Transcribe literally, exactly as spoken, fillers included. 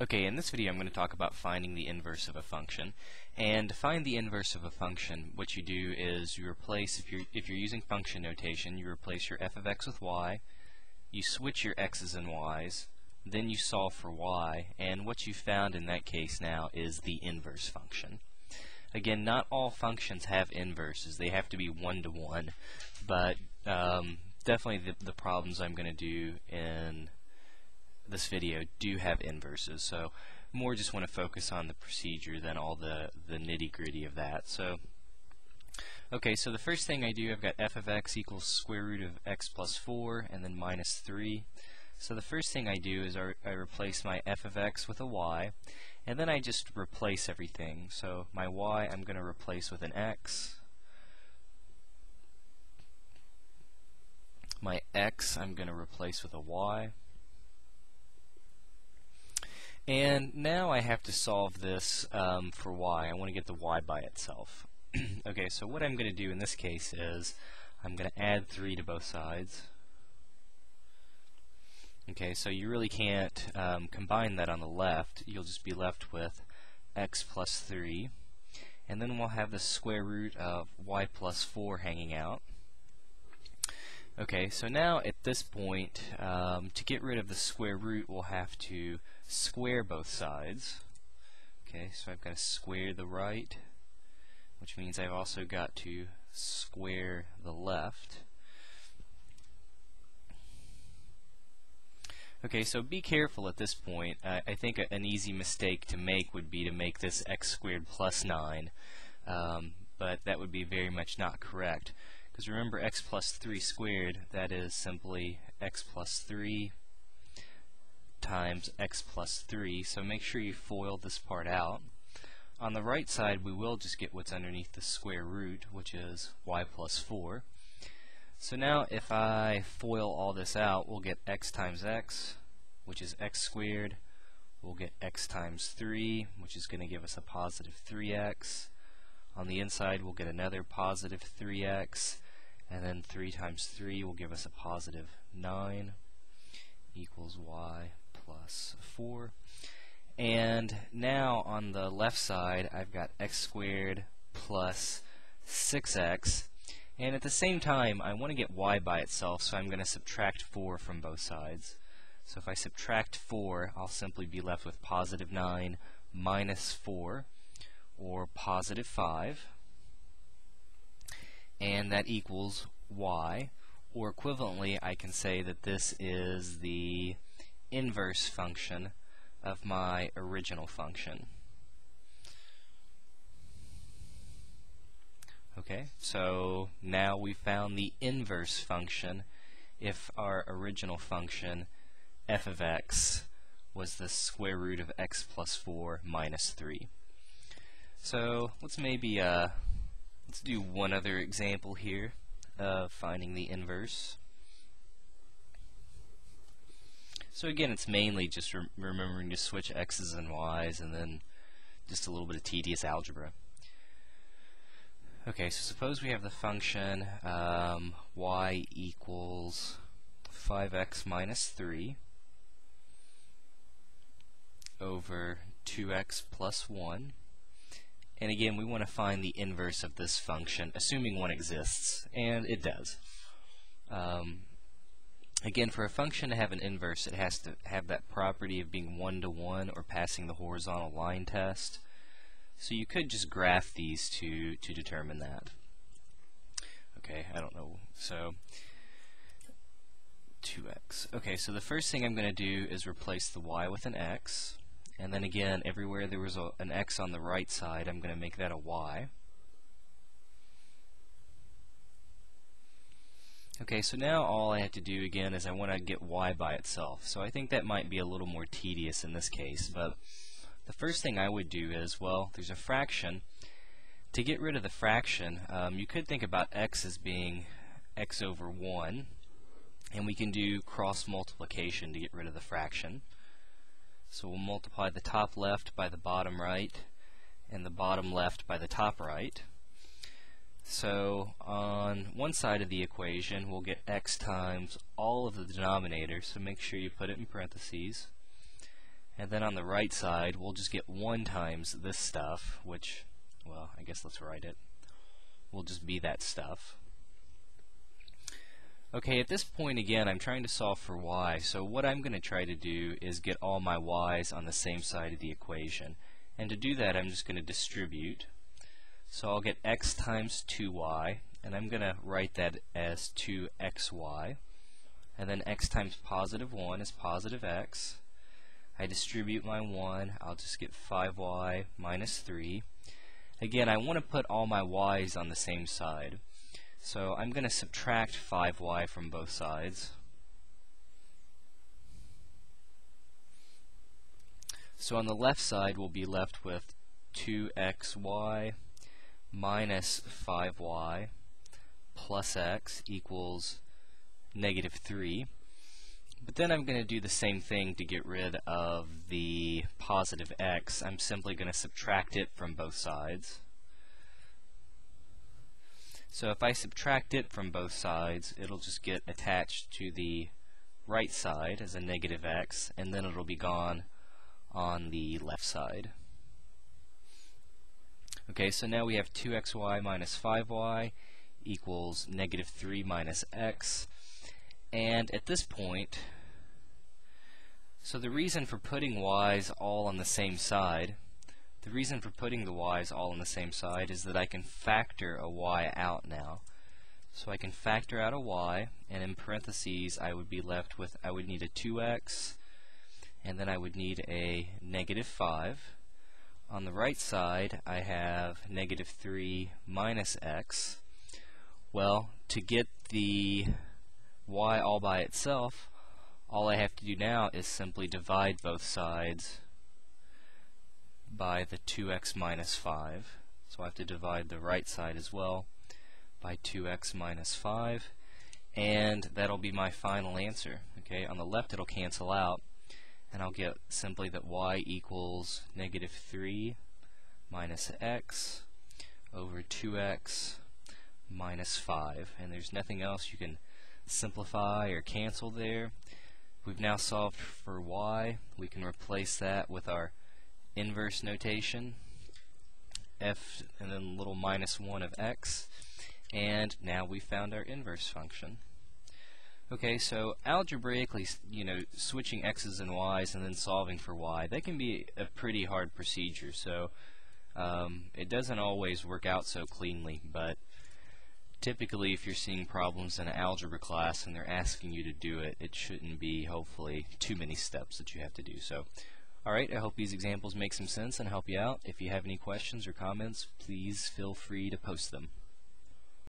Okay, in this video I'm going to talk about finding the inverse of a function. And to find the inverse of a function, what you do is you replace, if you're, if you're using function notation, you replace your f of x with y, you switch your x's and y's, then you solve for y, and what you found in that case now is the inverse function. Again, not all functions have inverses, they have to be one-to-one, but um, definitely the, the problems I'm going to do in this video do have inverses, so more just want to focus on the procedure than all the the nitty-gritty of that. So okay, so the first thing I do, I've got f of x equals square root of x plus four and then minus three. So the first thing I do is I, I replace my f of x with a y, and then I just replace everything. So my y I'm going to replace with an x, my x I'm going to replace with a y. And now I have to solve this um, for y. I want to get the y by itself. Okay, so what I'm going to do in this case is I'm going to add three to both sides. Okay, so you really can't um, combine that on the left. You'll just be left with x plus three. And then we'll have the square root of y plus four hanging out. Okay, so now at this point, um, to get rid of the square root, we'll have to square both sides. Okay, so I've got to square the right, which means I've also got to square the left. Okay, so be careful at this point. I, I think a, an easy mistake to make would be to make this x squared plus nine, um, but that would be very much not correct. Because remember, x plus three squared, that is simply x plus three times x plus three, so make sure you FOIL this part out. On the right side we will just get what's underneath the square root, which is y plus four. So now if I FOIL all this out, we'll get x times x, which is x squared, we'll get x times three, which is going to give us a positive three x. On the inside we'll get another positive three x, and then three times three will give us a positive nine equals y plus four. And now on the left side I've got x squared plus six x, and at the same time I want to get y by itself, so I'm going to subtract four from both sides. So if I subtract four, I'll simply be left with positive nine minus four, or positive five, and that equals y. Or equivalently, I can say that this is the inverse function of my original function. Okay, so now we found the inverse function if our original function f of x was the square root of x plus four minus three. So let's maybe uh, let's do one other example here of finding the inverse. So again, it's mainly just re remembering to switch x's and y's, and then just a little bit of tedious algebra. Okay, so suppose we have the function um, y equals five x minus three over two x plus one. And again, we want to find the inverse of this function, assuming one exists, and it does. Um, again, for a function to have an inverse, it has to have that property of being one-to-one or passing the horizontal line test. So you could just graph these to, to determine that. Okay, I don't know. So two x. Okay, so the first thing I'm going to do is replace the y with an x. And then again, everywhere there was a, an x on the right side, I'm going to make that a y. Okay, so now all I have to do again is I want to get y by itself. So I think that might be a little more tedious in this case, but the first thing I would do is, well, there's a fraction. To get rid of the fraction, um, you could think about x as being x over one, and we can do cross multiplication to get rid of the fraction. So we'll multiply the top left by the bottom right, and the bottom left by the top right. So on one side of the equation we'll get x times all of the denominator, so make sure you put it in parentheses, And then on the right side, we'll just get one times this stuff, which, well, I guess let's write it. We'll just be that stuff. Okay, at this point again, I'm trying to solve for y, so what I'm going to try to do is get all my y's on the same side of the equation. And to do that, I'm just going to distribute. So I'll get x times two y, and I'm going to write that as two x y. And then x times positive one is positive x. I distribute my one, I'll just get five y minus three. Again, I want to put all my y's on the same side. So I'm going to subtract five y from both sides. So on the left side, we'll be left with two x y minus five y plus x equals negative three. But then I'm going to do the same thing to get rid of the positive x. I'm simply going to subtract it from both sides. So if I subtract it from both sides, it'll just get attached to the right side as a negative x, and then it'll be gone on the left side. Okay, so now we have two x y minus five y equals negative three minus x. And at this point, so the reason for putting y's all on the same side The reason for putting the y's all on the same side is that I can factor a y out now. So I can factor out a y, and in parentheses I would be left with, I would need a two x, and then I would need a negative five. On the right side I have negative three minus x. Well, to get the y all by itself, all I have to do now is simply divide both sides by the two x minus five. So I have to divide the right side as well by two x minus five, and that'll be my final answer. Okay, on the left it'll cancel out, and I'll get simply that y equals negative three minus x over two x minus five, and there's nothing else you can simplify or cancel there. We've now solved for y. We can replace that with our inverse notation, f and then little minus one of x, and now we found our inverse function. Okay, so algebraically, you know, switching x's and y's and then solving for y, that can be a pretty hard procedure, so um, it doesn't always work out so cleanly, but typically if you're seeing problems in an algebra class and they're asking you to do it, it shouldn't be, hopefully, too many steps that you have to do. So alright, I hope these examples make some sense and help you out. If you have any questions or comments, please feel free to post them.